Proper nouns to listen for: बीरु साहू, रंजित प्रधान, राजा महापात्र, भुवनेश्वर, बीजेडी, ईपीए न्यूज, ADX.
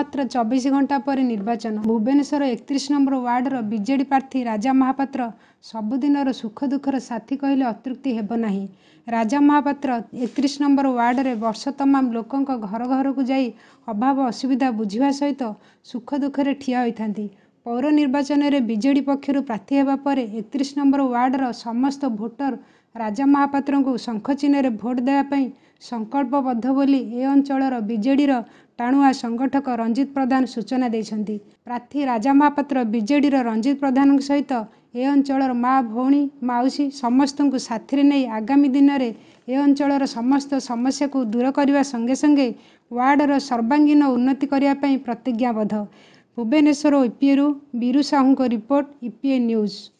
मात्र 24 घंटा पर निर्वाचन। भुवनेश्वर 31 नंबर वार्डर बीजेडी प्रार्थी राजा महापात्र सबुदिनर सुख दुखर साथी कहले अतृप्ति हेब नाही। राजा महापात्र 31 नंबर वार्ड रे वर्ष तमाम लोकंक घर घर को जाई अभाव असुविधा बुझिवा सहित सुख दुखरे ठिया होइथांती। पौर निर्वाचन रे बीजेडी पक्षरु प्रार्थी हेबा परे 31 नंबर वार्डर समस्त भोटर राजा महापात्र को शंख चिन्ह रे भोट देवाई संकल्पबद्ध बोली ए अंचलर बीजेडीर टाणुआ संगठक रंजित प्रधान सूचना देइछन्ती। प्रार्थी राजा महापात्र बीजेडीर रंजित प्रधान सहित ए अंचलर माँ भौणी माउसी समस्त को साथी नहीं आगामी दिन में ए अंचलर समस्त समस्या को दूर करने संगे संगे वार्डर सर्वांगीन उन्नति करने प्रतिज्ञाबद्ध। भुवनेश्वर ईपीएरु बीरु साहू report ईपीए न्यूज।